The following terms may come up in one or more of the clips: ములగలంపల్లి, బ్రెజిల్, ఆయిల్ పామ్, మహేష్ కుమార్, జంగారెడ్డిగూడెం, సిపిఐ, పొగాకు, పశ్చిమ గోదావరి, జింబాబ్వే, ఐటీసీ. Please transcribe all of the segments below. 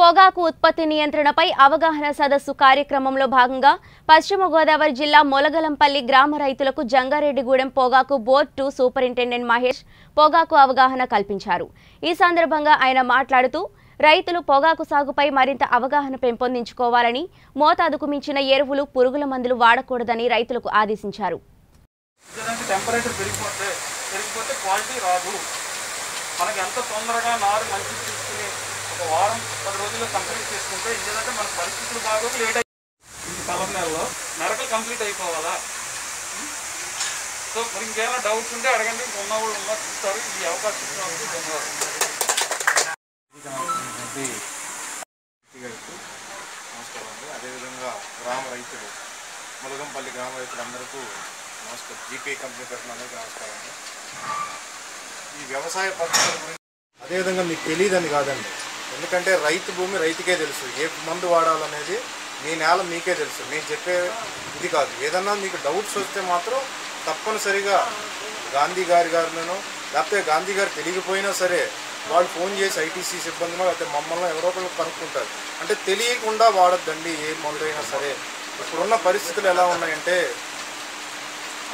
పొగాకు ఉత్పత్తి నియంత్రణపై అవగాహన సదస్సు కార్యక్రమంలో భాగంగా పశ్చిమ గోదావరి జిల్లా ములగలంపల్లి గ్రామ రైతులకు జంగారెడ్డిగూడెం పొగాకు బోర్డ్ 2 సూపరింటెండెంట్ మహేష్ పొగాకు అవగాహన కల్పించారు। ఈ సందర్భంగా ఆయన మాట్లాడుతూ రైతులు పొగాకు సాగుపై మరింత అవగాహన పెంపొందించుకోవాలని, మోతాదుకు మించిన ఎరువులు, పురుగుల మందులు వాడకూడదని రైతులకు ఆదేశించారు। वार पद रोज कंप्लीटे मन परस्थित बागो लेट कलर ने नरक कंप्लीट सो मैं इंकेना डौट्स अड़कें उन्नास्तर अवकाश नमस्कार अदे विधा ग्राम रईत मुलगंपल्ली ग्राम रईत नमस्कार जीपी कंपनी पेट नमस्कार व्यवसाय पद्धति अदे विधा का ఎందుకంటే రైతు భూమి రైతుకే తెలుసు, ఏ మందు వాడాలనేది మీ నేల మీకే తెలుసు। నేను చెప్పే ఇది కాదు, ఏదన్నా మీకు డౌట్స్ వస్తే మాత్రం తప్పనిసరిగా గాంధీ గారినో లేకపోతే గాంధీ గారు తెలియకపోయినా సరే వాళ్ళు ఫోన్ చేసి ఐటీసీ సిబ్బందినో లేకపోతే మమ్మల్ని ఎవరో ఒకరు కనుక్కుంటారు। అంటే తెలియకుండా వాడద్దండి ఏ మందులైనా సరే। ఇప్పుడున్న పరిస్థితులు ఎలా ఉన్నాయంటే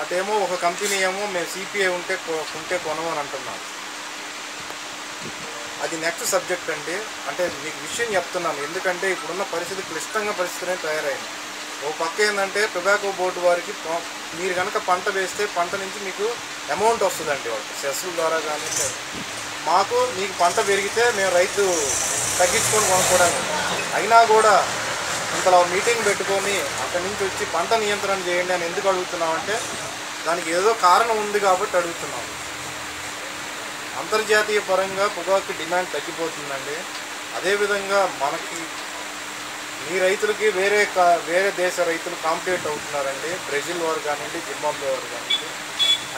అదేమో ఒక కంపెనీ ఏమో మేము సిపిఐ ఉంటే కొనమని అంటున్నాం। అది నెక్స్ట్ సబ్జెక్ట్ అండి। అంటే మీకు విషయం చెప్తున్నాను, ఎందుకంటే ఇప్పుడున్న పరిస్థితి క్లిష్టంగా పరిస్థితులే తయారైంది। ఓ పక్క ఏంటంటే టొబాకో బోర్డు వారికి మీరు కనుక పంట వేస్తే పంట నుంచి మీకు అమౌంట్ వస్తుందండి వాళ్ళకి సెస్ల ద్వారా, కానీ మాకు మీకు పంట పెరిగితే మేము రైతు తగ్గించుకొని కొనుక్కోవడానికి అయినా కూడా ఇంతలో మీటింగ్ పెట్టుకొని అక్కడి నుంచి వచ్చి పంట నియంత్రణ చేయండి అని ఎందుకు అడుగుతున్నామంటే దానికి ఏదో కారణం ఉంది కాబట్టి అడుగుతున్నాం। అంతర్జాతీయ పరంగా పొగాకు డిమాండ్ తగ్గిపోతుందండి। అదేవిధంగా మనకి ఈ రైతులకి వేరే దేశ రైతులు కాంపిటేట్ అవుతున్నారండి, బ్రెజిల్ వారు కానివ్వండి, జింబాబ్వే వారు కానివ్వండి।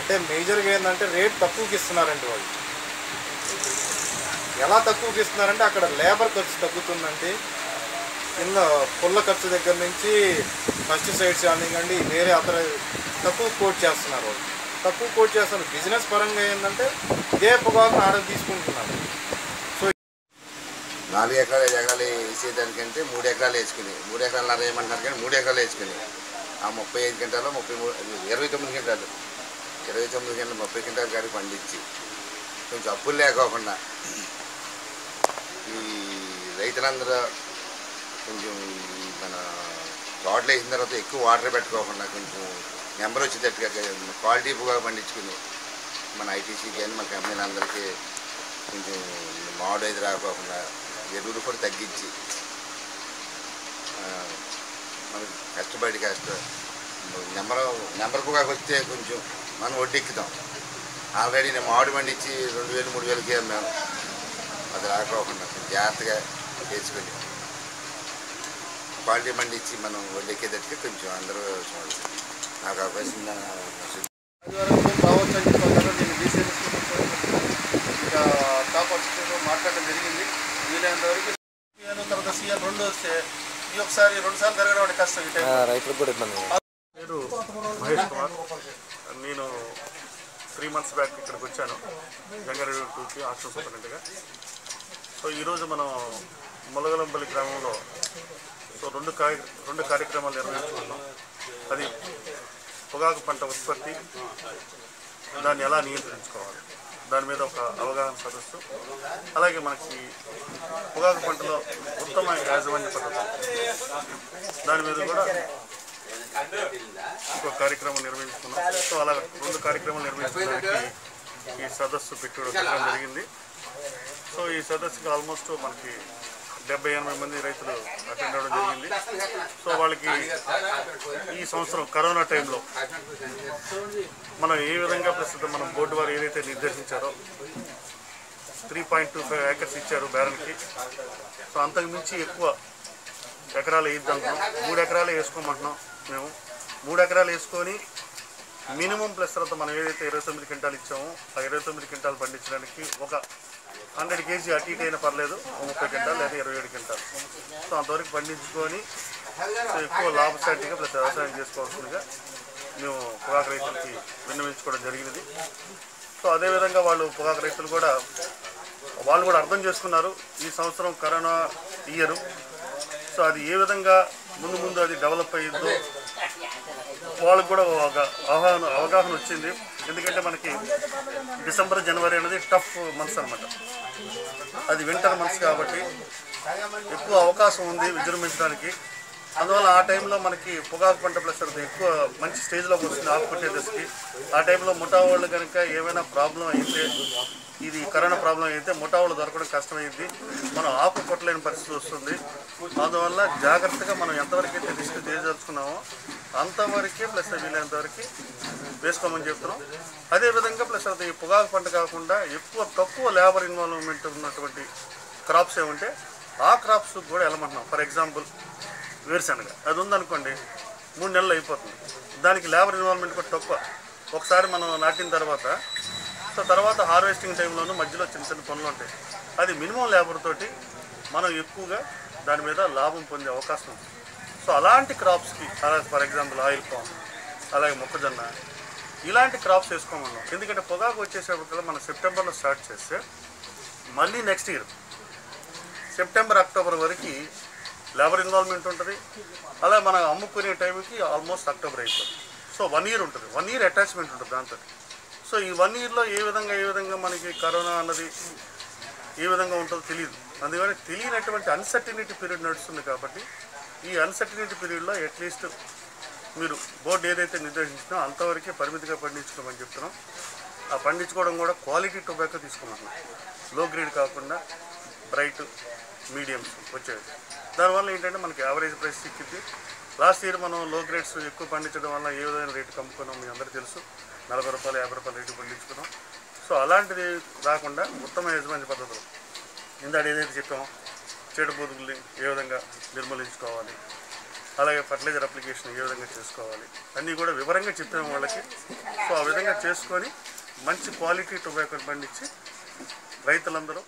అంటే మేజర్గా ఏంటంటే రేట్ తక్కువకి ఇస్తున్నారండి వాళ్ళు। ఎలా తక్కువకి ఇస్తున్నారంటే అక్కడ లేబర్ ఖర్చు తగ్గుతుందండి, కింద పుల్ల ఖర్చు దగ్గర నుంచి పెస్టిసైడ్స్ కానివ్వండి వేరే అతర తక్కువ కోట్ చేస్తున్నారు వాళ్ళు, తక్కువ కోట్ చేస్తున్నారు। బిజినెస్ పరంగా ఏంటంటే ఇదే పొగాకు ఆర్డర్ తీసుకుంటున్నాను। సో 4 ఎకరాలు 5 ఎకరాలు వేసేదానికంటే 3 ఎకరాలు వేసుకుని 3 ఎకరాలు ఏమంటున్నారు కానీ 3 ఎకరాలు వేసుకుని ఆ 35 గంటలు 29 గంటలు 29 గంటలు 30 గంటలు కానీ పండించి కొంచెం అప్పులు లేకోకుండా ఈ రైతులందరూ కొంచెం మన తోటలు వేసిన తర్వాత ఎక్కువ వాటర్ పెట్టుకోకుండా కొంచెం నెంబర్ వచ్చేటట్టుగా క్వాలిటీ పొగాకు పండించుకుని మన ఐటీసీ కానీ మన కంపెనీలు అందరికీ కొంచెం మాడైజ్ రాకుండా ఎరువులు కూడా తగ్గించి మనకు కష్టపడి నెంబర్ పొగాకు వస్తే కొంచెం మనం వడ్డెక్కుతాం। ఆల్రెడీ నేను మామిడి పండించి 2000-3000కి అమ్మాను, అది రాకోకుండా జాగ్రత్తగా వేసుకొని క్వాలిటీ పండించి మనం వడ్డెక్కేటట్టుగా కొంచెం అందరూ చూడాలి। నాకు అవకాశం రావచ్చు అని చెప్పారు, నేను బీసీఎం ఇంకా టాప్ అసిస్టెంట్ మాట్లాడడం జరిగింది। వీలైనంత వరకు తర్వాత సీఎం 2 వస్తే ఈ ఒకసారి 2 సార్లు తిరగడం కష్టం ఈ టైం రైతులకు కూడా ఇబ్బంది। నేను మహేష్ కుమార్, నేను 3 months బ్యాక్ ఇక్కడికి వచ్చాను జంగారెడ్డి 2కి ఆఫీస్ సూపరింటెండెంట్గా। సో ఈరోజు మనం ములగలంపల్లి గ్రామంలో రెండు కార్యక్రమాలు నిర్వహించుకున్నాం। అది పొగాకు పంట ఉత్పత్తి, దాన్ని ఎలా నియంత్రించుకోవాలి, దాని మీద ఒక అవగాహన సదస్సు, అలాగే మనకి పొగాకు పంటలో ఉత్తమ యాజమాన్య పద్ధతి దాని మీద కూడా ఇంకొక కార్యక్రమం నిర్వహించుకున్నాం। సో అలా 2 కార్యక్రమాలు నిర్వహించడానికి ఈ సదస్సు పెట్టడం జరిగింది। సో ఈ సదస్సుకి ఆల్మోస్ట్ మనకి 70-80 మంది రైతులు అటెండ్ అవ్వడం జరిగింది। సో వాళ్ళకి ఈ సంవత్సరం కరోనా టైంలో మనం ఏ విధంగా ప్రస్తుతం మనం బోర్డు వారు ఏదైతే నిర్దేశించారో 3.25 acres ఇచ్చారు బ్యారెల్కి, సో అంతకు మించి ఎక్కువ ఎకరాలు వేద్దాం 3 ఎకరాలు వేసుకోమంటున్నాం మేము। 3 ఎకరాలు వేసుకొని మినిమం ప్లస్ తర్వాత మనం ఏదైతే 29 క్వింటాలు ఇచ్చామో ఆ 29 క్వింటాలు పండించడానికి ఒక 100 kg అటు ఇటు అయినా పర్లేదు, 30 క్వింటాలు లేదా 27 క్వింటాలు సో అంతవరకు పండించుకొని ఎక్కువ లాభసాటిగా ప్లస్ వ్యవసాయం చేసుకోవాల్సిందిగా మేము పొగాకు రైతులకి విన్నవించుకోవడం జరిగినది। సో అదేవిధంగా వాళ్ళు పొగాకు రైతులు కూడా అర్థం చేసుకున్నారు। ఈ సంవత్సరం కరోనా తీయరు. సో అది ఏ విధంగా ముందు ముందు అది డెవలప్ అయ్యిందో వాళ్ళకు కూడా అవగాహన వచ్చింది. ఎందుకంటే మనకి డిసెంబర్ జనవరి అనేది టఫ్ మంత్స్ అనమాట, అది వింటర్ మంత్స్ కాబట్టి ఎక్కువ అవకాశం ఉంది విజృంభించడానికి. అందువల్ల ఆ టైంలో మనకి పొగాకు పంట ప్లస్ ఎక్కువ మంచి స్టేజ్లోకి వస్తుంది ఆకుపట్టే దశకి. ఆ టైంలో ముఠా వాళ్ళు కనుక ఏమైనా ప్రాబ్లం అయితే, ఇది కరోనా ప్రాబ్లం అయితే ముఠా వాళ్ళు దొరకడం కష్టమైంది, మనం ఆకు కొట్టలేని పరిస్థితి వస్తుంది. అందువల్ల జాగ్రత్తగా మనం ఎంతవరకు అయితే రిస్క్ చేయదలుచుకున్నామో అంతవరకే ప్లస్ వీలైనంతవరకు వేసుకోమని చెప్తున్నాం. అదేవిధంగా ప్లస్ అది పొగాకు పంట కాకుండా ఎక్కువ తక్కువ లేబర్ ఇన్వాల్వ్మెంట్ ఉన్నటువంటి క్రాప్స్ ఏమంటే ఆ క్రాప్స్ కూడా వెళ్ళమంటున్నాం. ఫర్ ఎగ్జాంపుల్ వేరుశనగ అది ఉందనుకోండి, 3 నెలలు అయిపోతుంది, దానికి లేబర్ ఇన్వాల్వ్మెంట్ కూడా తక్కువ. ఒకసారి మనం నాటిన తర్వాత తర్వాత హార్వెస్టింగ్ టైంలోనూ మధ్యలో చిన్న చిన్న పనులు ఉంటాయి. అది మినిమం లేబర్ తోటి మనం ఎక్కువగా దాని మీద లాభం పొందే అవకాశం ఉంది. సో అలాంటి క్రాప్స్కి ఫర్ ఎగ్జాంపుల్ ఆయిల్ పామ్, అలాగే మొక్కజొన్న, ఇలాంటి క్రాప్స్ వేసుకోమన్నాం. ఎందుకంటే పొగాకు వచ్చేసేపటికల్లా మనం సెప్టెంబర్లో స్టార్ట్ చేస్తే మళ్ళీ నెక్స్ట్ ఇయర్ సెప్టెంబర్ అక్టోబర్ వరకు లేబర్ ఇన్వాల్వ్మెంట్ ఉంటుంది. అలా మనం అమ్ముకునే టైంకి ఆల్మోస్ట్ అక్టోబర్ అయిపోతుంది. సో 1 year ఉంటుంది, 1 year అటాచ్మెంట్ ఉంటుంది దాంతో. సో ఈ 1 yearలో ఏ విధంగా మనకి కరోనా అన్నది ఏ విధంగా ఉంటుందో తెలియదు. అందుకని తెలియనటువంటి అన్సర్టినిటీ పీరియడ్ నడుస్తుంది కాబట్టి ఈ అన్సర్టినిటీ పీరియడ్లో అట్లీస్ట్ మీరు బోర్డు ఏదైతే నిర్దేశించినా అంతవరకే పరిమితిగా పండించుకోమని చెప్తున్నాం. ఆ పండించుకోవడం కూడా క్వాలిటీ టొబాకో తీసుకున్నాం, లో గ్రేడ్ కాకుండా బ్రైట్ మీడియంస్ వచ్చేవి. దానివల్ల ఏంటంటే మనకి యావరేజ్ ప్రైస్ చిక్కింది. లాస్ట్ ఇయర్ మనం లో గ్రేడ్స్ ఎక్కువ పండించడం వల్ల ఏ విధమైన రేటు కమ్ముకున్నాం మీ అందరికీ తెలుసు, 40 రూపాయలు 50 రూపాయలు రేటు పండించుకున్నాం. సో అలాంటిది రాకుండా ఉత్తమ యజమాని పద్ధతులు ఇందాక ఏదైతే చెప్పామో చెడుపురుగుల్ని ఏ విధంగా నిర్మూలించుకోవాలి, అలాగే ఫర్టిలైజర్ అప్లికేషన్ ఏ విధంగా చేసుకోవాలి అన్నీ కూడా వివరంగా చెప్పాము వాళ్ళకి. సో ఆ విధంగా చేసుకొని మంచి క్వాలిటీ టొబాకో పండించి రైతులందరూ